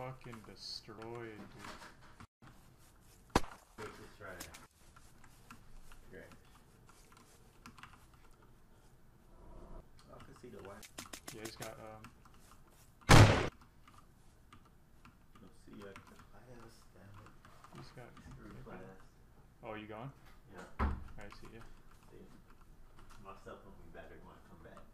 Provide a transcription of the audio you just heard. fucking destroyed, dude. Wait, let's try it. Great. Oh, I can see the white. Yeah, he's got, Let's see, he's got... Oh, are you going? Yeah. Alright, see ya. See ya. My stuff will be better when I come back.